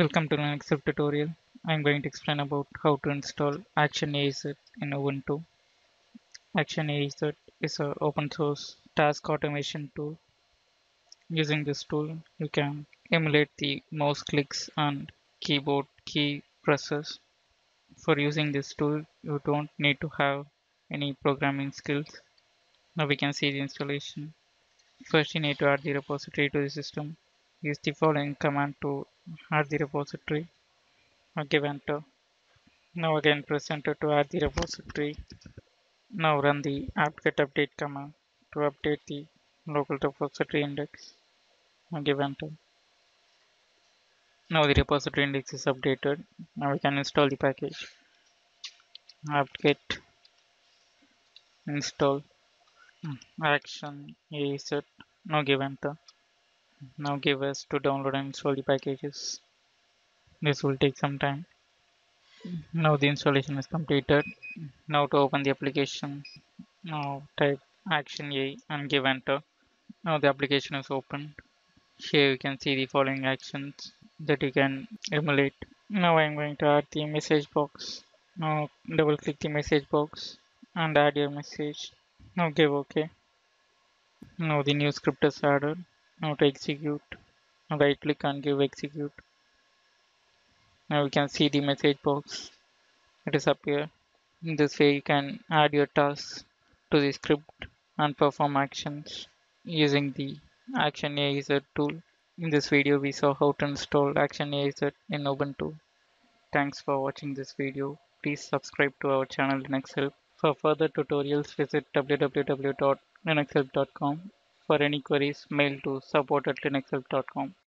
Welcome to Linux Help tutorial. I'm going to explain about how to install ActionAZ in Ubuntu. ActionAZ is an open source task automation tool. Using this tool, you can emulate the mouse clicks and keyboard key presses. For using this tool, you don't need to have any programming skills. Now we can see the installation. First, you need to add the repository to the system. Use the following command to add the repository. I'll give enter. Now again press enter to add the repository. Now run the apt-get update command to update the local repository index. I'll give enter. Now the repository index is updated. Now we can install the package. Apt-get install ActionAZ. Now give enter. Now give us to download and install the packages. This will take some time. Now the installation is completed. Now to open the application, now type ActionA and give enter. Now the application is opened. Here you can see the following actions that you can emulate. Now I am going to add the message box. Now double click the message box and add your message. Now give OK. Now the new script is added. Now to execute, right click and give execute. Now you can see the message box. It is up here. In this way you can add your tasks to the script and perform actions using the ActionAZ tool. In this video we saw how to install ActionAZ in Ubuntu. Thanks for watching this video. Please subscribe to our channel Linux Help. For further tutorials visit www.linuxhelp.com. For any queries, mail to support@linuxhelp.com.